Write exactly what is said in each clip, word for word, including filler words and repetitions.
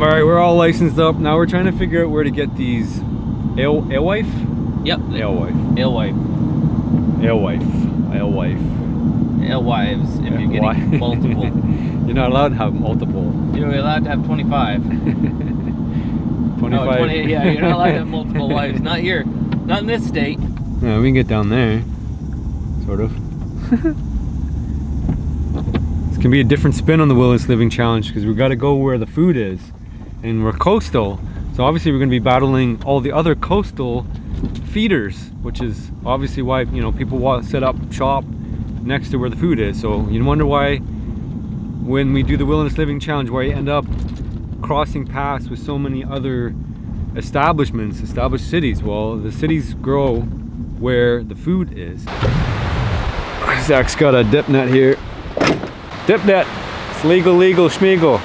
All right, we're all licensed up. Now we're trying to figure out where to get these ale, alewife? Yep. Alewife. Alewife. Alewife. Alewife. Alewives, if you're getting multiple. You're not allowed to have multiple. You're allowed to have twenty-five. twenty-five. Oh, twenty, yeah, you're not allowed to have multiple wives. Not here. Not in this state. Yeah, we can get down there. Sort of. Can be a different spin on the Wilderness Living Challenge because we've got to go where the food is, and we're coastal, so obviously we're going to be battling all the other coastal feeders, which is obviously why, you know, people set up shop next to where the food is. So you wonder why when we do the Wilderness Living Challenge, why you end up crossing paths with so many other establishments, established cities. Well, the cities grow where the food is. Zach's got a dip net here. Dip net. It's legal, legal, schmeagle.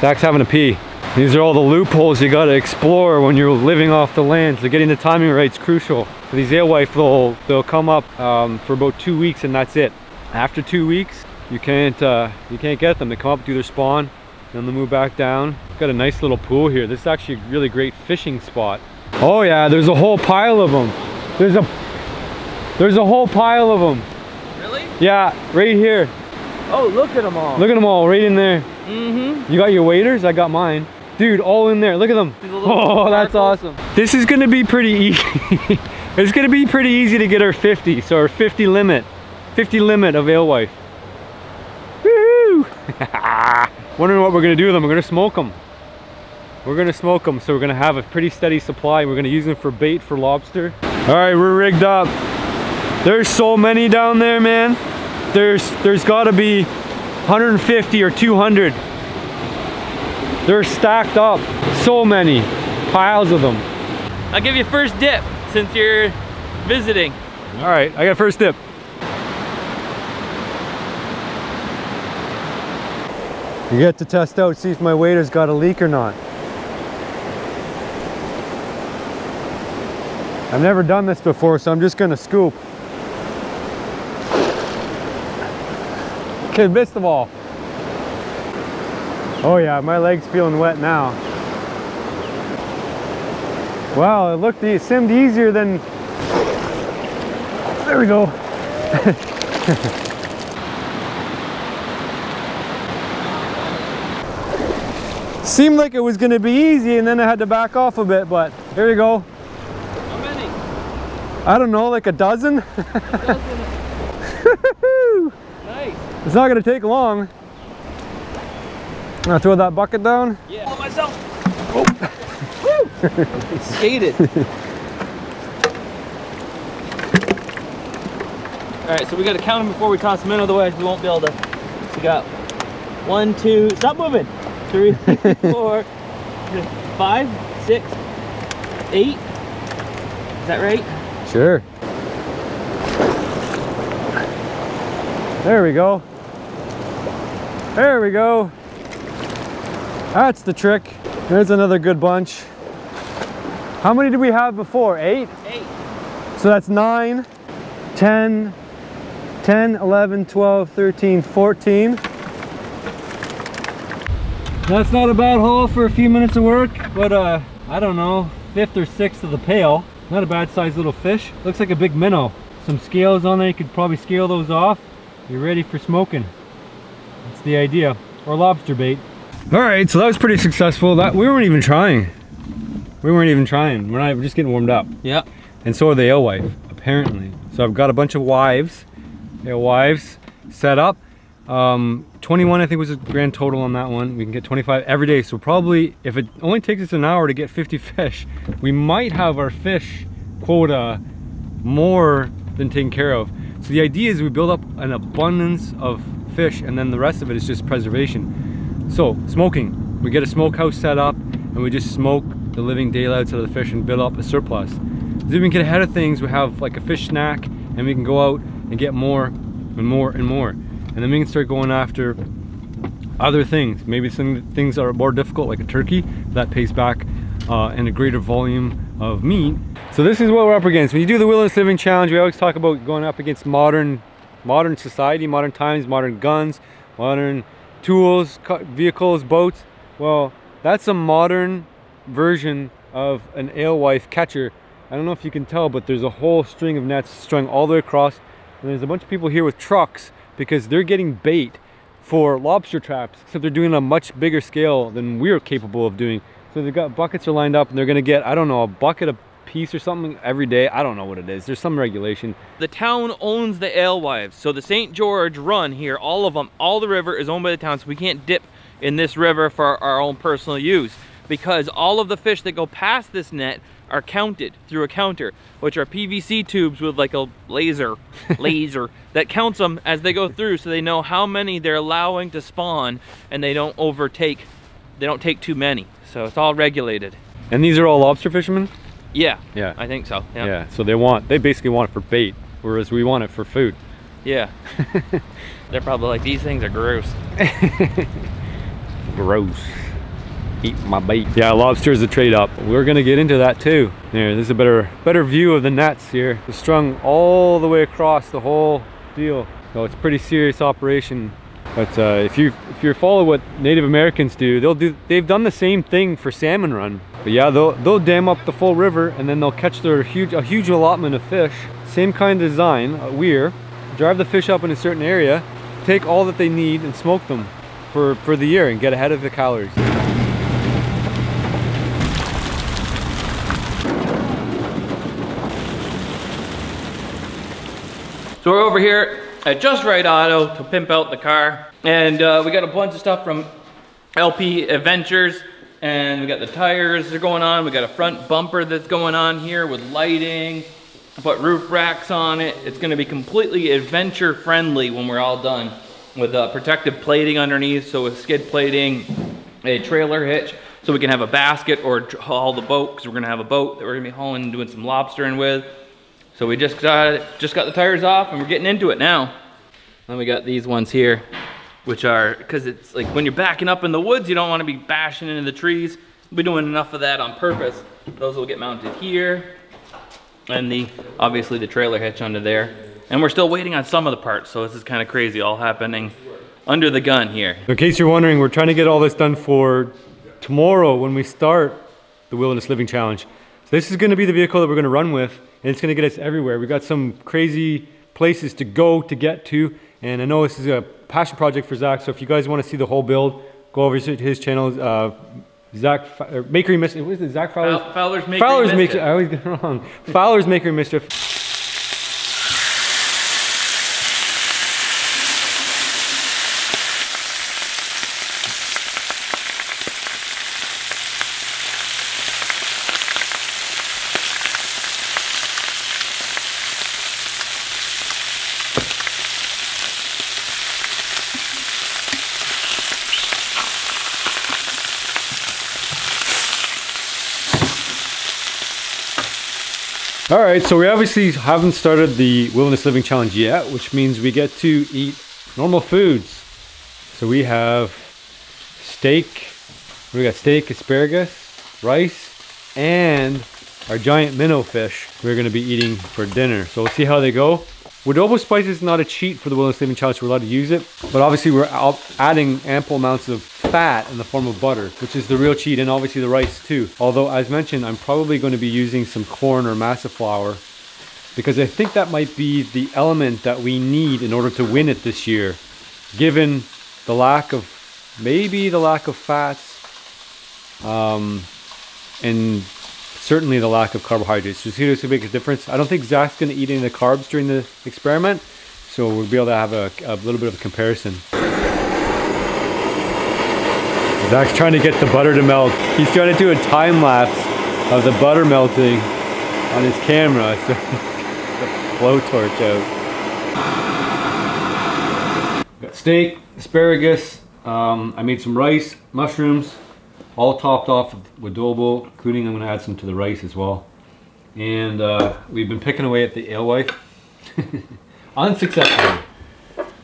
Zach's having a pee. These are all the loopholes you gotta explore when you're living off the land. So getting the timing right is crucial. So these alewife, they'll, they'll come up um, for about two weeks and that's it. After two weeks, you can't, uh, you can't get them. They come up, do their spawn, then they move back down. Got a nice little pool here. This is actually a really great fishing spot. Oh yeah, there's a whole pile of them. There's a, there's a whole pile of them. Yeah, right here. Oh, look at them all. Look at them all, right in there. Mm-hmm. You got your waders? I got mine. Dude, all in there. Look at them. Oh, that's awesome. This is going to be pretty easy. It's going to be pretty easy to get our fifty. So our fifty limit. fifty limit of alewife. Woo-hoo! Wondering what we're going to do with them. We're going to smoke them. We're going to smoke them. So we're going to have a pretty steady supply. We're going to use them for bait for lobster. All right, we're rigged up. There's so many down there, man. There's there's gotta be one hundred fifty or two hundred. They're stacked up. So many piles of them. I'll give you first dip since you're visiting. All right, I got first dip. You get to test out, see if my wader's got a leak or not. I've never done this before, so I'm just gonna scoop. Kid missed the ball. Oh yeah, my leg's feeling wet now. Wow, it looked, it simmed easier than, there we go. Seemed like it was gonna be easy and then I had to back off a bit, but here we go. How many? I don't know, like a dozen? A dozen. It's not gonna take long. I'll throw that bucket down. Yeah. Pull it myself. Oh. Woo! Skated. All right, so we gotta count them before we toss them in, otherwise we won't be able to. So we got one, two, stop moving. Three, four, five, six, eight. Is that right? Sure. There we go. There we go. That's the trick. There's another good bunch. How many did we have before? Eight? Eight. So that's nine, ten, ten, eleven, twelve, thirteen, fourteen. That's not a bad haul for a few minutes of work, but uh, I don't know, fifth or sixth of the pail. Not a bad sized little fish. Looks like a big minnow. Some scales on there, you could probably scale those off. You're ready for smoking. That's the idea, or lobster bait. All right, so that was pretty successful. That we weren't even trying. We weren't even trying. We're not. We're just getting warmed up. Yeah. And so are the alewife, apparently. So I've got a bunch of wives, alewives set up. Um, twenty-one, I think, was a grand total on that one. We can get twenty-five every day. So probably, if it only takes us an hour to get fifty fish, we might have our fish quota more than taken care of. So the idea is we build up an abundance of fish and then the rest of it is just preservation. So smoking, we get a smokehouse set up and we just smoke the living daylights out of the fish and build up a surplus. So if we can get ahead of things, we have like a fish snack and we can go out and get more and more and more. And then we can start going after other things. Maybe some things are more difficult, like a turkey, that pays back uh, in a greater volume of meat. So this is what we're up against. When you do the Wilderness Living Challenge, we always talk about going up against modern modern society, modern times, modern guns, modern tools, vehicles, boats. Well, that's a modern version of an alewife catcher. I don't know if you can tell, but there's a whole string of nets strung all the way across, and there's a bunch of people here with trucks because they're getting bait for lobster traps, except they're doing it on a much bigger scale than we're capable of doing. So they've got buckets are lined up, and they're gonna get, I don't know, a bucket of piece or something every day. I don't know what it is. There's some regulation. The town owns the alewives. So the Saint George run here, all of them, all the river is owned by the town. So we can't dip in this river for our own personal use because all of the fish that go past this net are counted through a counter, which are P V C tubes with like a laser, laser that counts them as they go through so they know how many they're allowing to spawn and they don't overtake, they don't take too many. So it's all regulated. And these are all lobster fishermen? Yeah, yeah, I think so. Yeah. yeah, so they want, they basically want it for bait, whereas we want it for food. Yeah. They're probably like, these things are gross. Gross. Eat my bait. Yeah, lobster is a trade up. We're gonna get into that too. There, this is a better, better view of the nets here. They're strung all the way across the whole deal. So it's a pretty serious operation. But uh, if you if you follow what Native Americans do, they'll do they've done the same thing for salmon run. But yeah, they'll they'll dam up the full river and then they'll catch their huge a huge allotment of fish. Same kind of design, a weir. Drive the fish up in a certain area, take all that they need and smoke them for for the year and get ahead of the calories. So we're over here at Just Right Auto to pimp out the car. And uh, we got a bunch of stuff from L P Adventures, and we got the tires that are going on. We got a front bumper that's going on here with lighting. Put roof racks on it. It's gonna be completely adventure friendly when we're all done with uh, protective plating underneath. So with skid plating, a trailer hitch, so we can have a basket or haul the boat, because we're gonna have a boat that we're gonna be hauling and doing some lobstering with. So we just got, just got the tires off and we're getting into it now. Then we got these ones here, which are, because it's like when you're backing up in the woods, you don't want to be bashing into the trees. We'll be doing enough of that on purpose. Those will get mounted here. And the, obviously the trailer hitch under there. And we're still waiting on some of the parts. So this is kind of crazy, all happening under the gun here. In case you're wondering, we're trying to get all this done for tomorrow when we start the Wilderness Living Challenge. So this is going to be the vehicle that we're going to run with. And it's gonna get us everywhere. We've got some crazy places to go, to get to, and I know this is a passion project for Zach, so if you guys wanna see the whole build, go over to his channel, uh, Zach F Maker and Mischief. What is it, Zach Fowler? Fowler's Maker Fowler's and Mischief. Maker I always get it wrong. Fowler's Maker and Mischief. All right, so we obviously haven't started the Wilderness Living Challenge yet, which means we get to eat normal foods. So we have steak, we got steak, asparagus, rice, and our giant minnow fish we're gonna be eating for dinner. So we'll see how they go. Woodobo Spice is not a cheat for the Wilderness Living Challenge, we're allowed to use it, but obviously we're adding ample amounts of fat in the form of butter, which is the real cheat, and obviously the rice too. Although, as mentioned, I'm probably going to be using some corn or masa flour because I think that might be the element that we need in order to win it this year, given the lack of, maybe the lack of fats, um, and certainly the lack of carbohydrates. So see if this will make a difference. I don't think Zach's going to eat any of the carbs during the experiment, so we'll be able to have a, a little bit of a comparison. Zach's trying to get the butter to melt. He's trying to do a time lapse of the butter melting on his camera. So blowtorch out. Got steak, asparagus. Um, I made some rice, mushrooms, all topped off with adobo, including I'm going to add some to the rice as well. And uh, we've been picking away at the alewife. Unsuccessfully.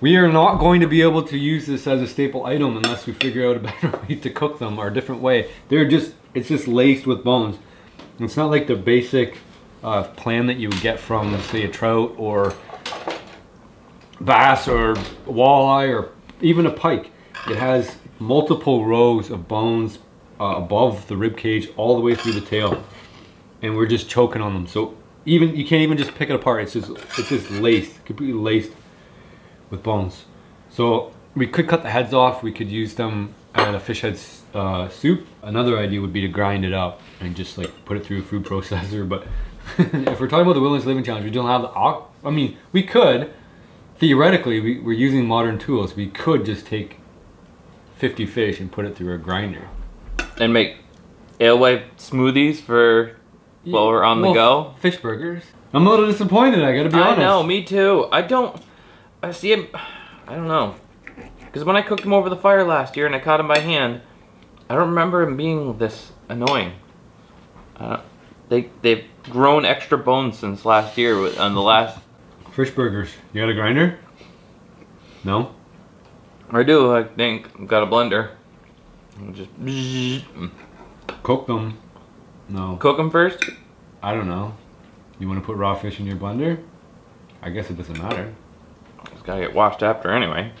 We are not going to be able to use this as a staple item unless we figure out a better way to cook them or a different way. They're just, it's just laced with bones. It's not like the basic uh, plan that you would get from, say, a trout or bass or walleye or even a pike. It has multiple rows of bones uh, above the rib cage all the way through the tail, and we're just choking on them. So even you can't even just pick it apart. It's just it's just laced, completely laced with bones. So we could cut the heads off. We could use them at a fish head uh, soup. Another idea would be to grind it up and just like put it through a food processor. But if we're talking about the Wilderness Living Challenge, we don't have the. I mean, we could. Theoretically, we, we're using modern tools. We could just take fifty fish and put it through a grinder. And make alewife smoothies for while we're on well, the go. Fish burgers. I'm a little disappointed, I gotta be honest. I know, me too. I don't, I see it, I don't know. Because when I cooked them over the fire last year and I caught them by hand, I don't remember them being this annoying. Uh, they, they've grown extra bones since last year with, on the last... Fish burgers. You got a grinder? No? I do, I think. I've got a blender. I'll just... Cook them. No. Cook them first? I don't know. You want to put raw fish in your blender? I guess it doesn't matter. It's got to get washed after anyway.